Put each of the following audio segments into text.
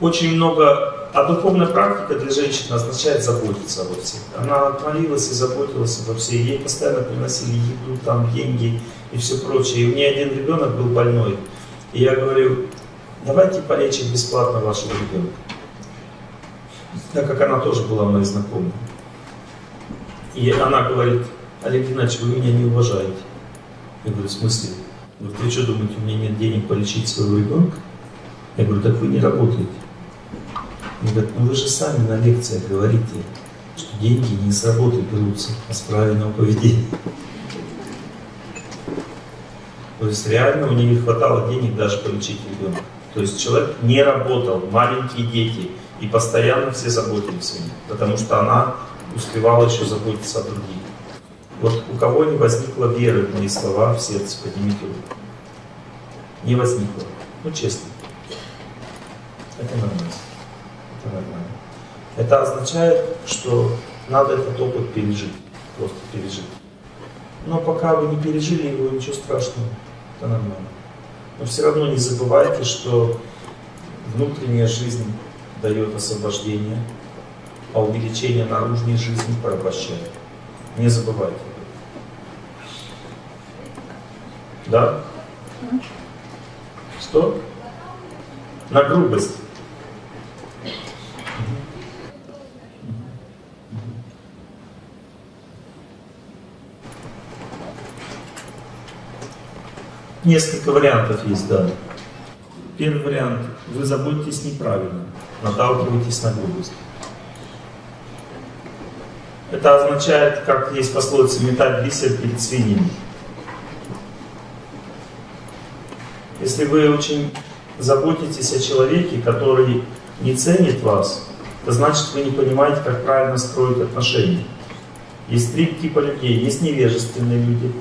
очень много, а духовная практика для женщин означает заботиться обо всех. Она молилась и заботилась обо всех, ей постоянно приносили еду, там, деньги и все прочее. И у меня один ребенок был больной, и я говорю, давайте полечим бесплатно вашего ребенка, так как она тоже была моей знакомой. И она говорит, Олег Геннадьевич, вы меня не уважаете. Я говорю, в смысле? Вы что думаете, у меня нет денег полечить своего ребенка? Я говорю, так вы не работаете. Они говорят, ну вы же сами на лекциях говорите, что деньги не с работы берутся, а с правильного поведения. То есть реально у них не хватало денег даже полечить ребенка. То есть человек не работал, маленькие дети, и постоянно все заботились о них, потому что она успевала еще заботиться о других. Вот у кого не возникла веры в мои слова в сердце, поднимите руку. Не возникло. Ну честно. Это нормально. Это нормально. Это означает, что надо этот опыт пережить. Просто пережить. Но пока вы не пережили его, ничего страшного. Это нормально. Но все равно не забывайте, что внутренняя жизнь дает освобождение, а увеличение наружной жизни порабощает. Не забывайте. Да? Что? На грубость. Несколько вариантов есть, да. Первый вариант. Вы заботитесь неправильно, наталкиваетесь на грубость. Это означает, как есть пословица, метать бисер перед свиньями. Если вы очень заботитесь о человеке, который не ценит вас, это значит, вы не понимаете, как правильно строить отношения. Есть три типа людей. Есть невежественные люди.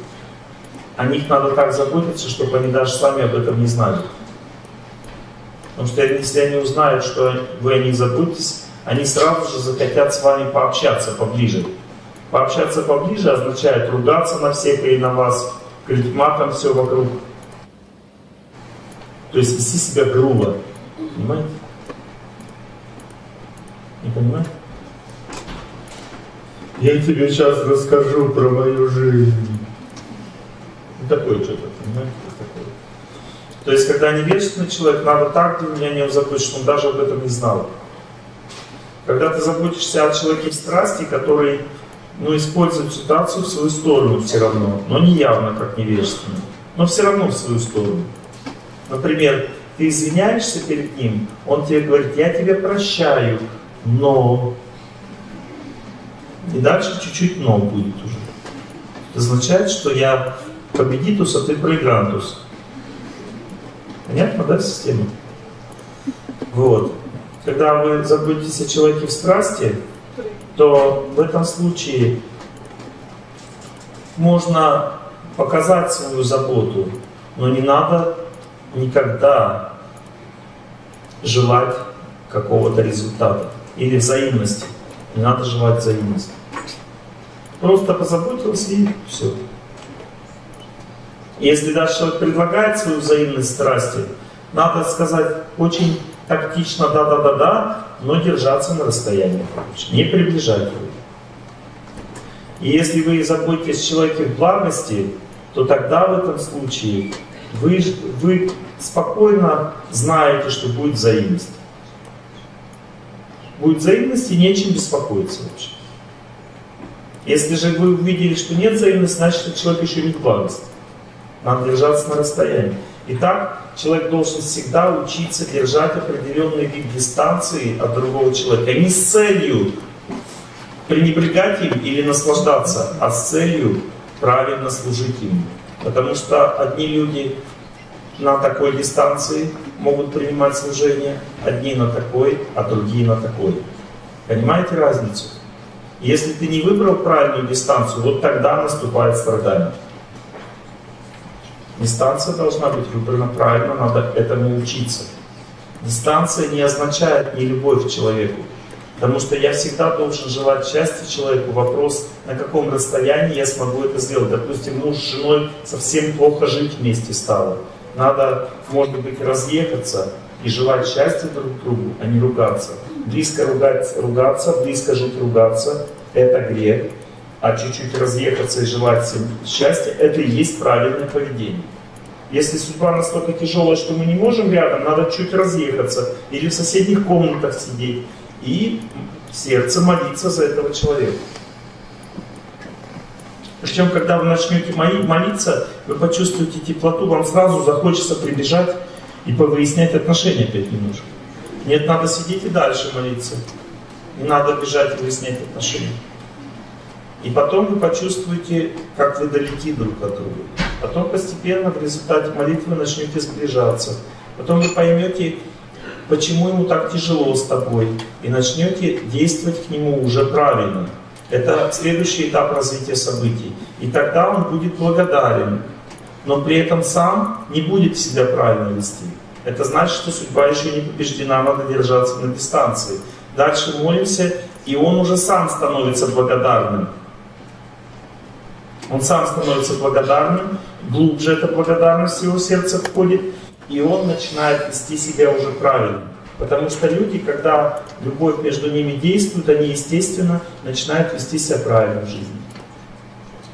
О них надо так заботиться, чтобы они даже сами об этом не знали. Потому что если они узнают, что вы о них заботитесь, они сразу же захотят с вами пообщаться поближе. Пообщаться поближе означает ругаться на всех и на вас, кричать матом все вокруг. То есть вести себя грубо. Понимаете? Не понимаете? Я тебе сейчас расскажу про мою жизнь. Такое что-то, понимаете? Такое. То есть, когда невежественный человек, надо так для меня не заботиться, что он даже об этом не знал. Когда ты заботишься о человеке страсти, который использует ситуацию в свою сторону все равно, но не явно, как невежественный, но все равно в свою сторону. Например, ты извиняешься перед ним, он тебе говорит, я тебя прощаю, но... И дальше чуть-чуть но будет уже. Это означает, что я победитус, а ты проигрантус. Понятно, да, система? Вот. Когда вы заботитесь о человеке в страсти, то в этом случае можно показать свою заботу, но не надо никогда желать какого-то результата или взаимности. Не надо желать взаимности. Просто позаботился и все. Если даже человек предлагает свою взаимность страсти, надо сказать очень тактично да-да-да-да, но держаться на расстоянии, не приближать его. И если вы заботитесь о человеке в благости, то тогда в этом случае вы спокойно знаете, что будет взаимность. Будет взаимность и нечем беспокоиться вообще. Если же вы увидели, что нет взаимности, значит, человек еще не в благости. Надо держаться на расстоянии. Итак, человек должен всегда учиться держать определенный вид дистанции от другого человека. Не с целью пренебрегать им или наслаждаться, а с целью правильно служить им. Потому что одни люди на такой дистанции могут принимать служение, одни на такой, а другие на такой. Понимаете разницу? Если ты не выбрал правильную дистанцию, вот тогда наступает страдание. Дистанция должна быть выбрана правильно, надо этому учиться. Дистанция не означает нелюбовь к человеку, потому что я всегда должен желать счастья человеку. Вопрос, на каком расстоянии я смогу это сделать. Допустим, муж с женой совсем плохо жить вместе стало. Надо, может быть, разъехаться и желать счастья друг другу, а не ругаться. Близко ругаться, близко жить ругаться – это грех. А чуть-чуть разъехаться и желать всем счастья – это и есть правильное поведение. Если судьба настолько тяжелая, что мы не можем рядом, надо чуть разъехаться или в соседних комнатах сидеть и в сердце молиться за этого человека. Причем, когда вы начнете молиться, вы почувствуете теплоту, вам сразу захочется прибежать и повыяснять отношения 5 минут. Нет, надо сидеть и дальше молиться. Не надо бежать и выяснять отношения. И потом вы почувствуете, как вы далеки друг от друга. Потом постепенно в результате молитвы начнете сближаться. Потом вы поймете, почему ему так тяжело с тобой. И начнете действовать к нему уже правильно. Это следующий этап развития событий. И тогда он будет благодарен, но при этом сам не будет себя правильно вести. Это значит, что судьба еще не побеждена, надо держаться на дистанции. Дальше молимся, и он уже сам становится благодарным. Он сам становится благодарным, глубже эта благодарность в его сердце входит, и он начинает вести себя уже правильно. Потому что люди, когда любовь между ними действует, они, естественно, начинают вести себя правильно в жизни.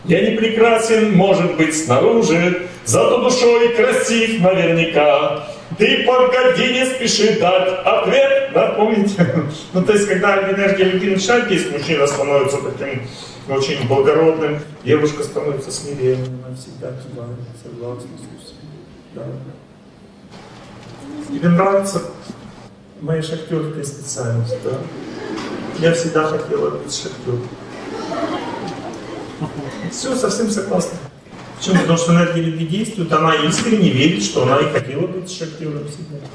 Я не прекрасен, может быть, снаружи, зато душой красив наверняка. Ты погоди, не спеши дать ответ, да, помните? Ну, то есть, когда энергия любви начинает действовать, мужчина становится таким очень благородным, девушка становится смиренной, она всегда кивает, согласна с этим. Да. Тебе нравится моя шахтерская специальность, да? Я всегда хотела быть шахтером. Все, совсем согласна. Почему? Потому что энергия любви действует, она искренне верит, что она и хотела быть шахтером всегда.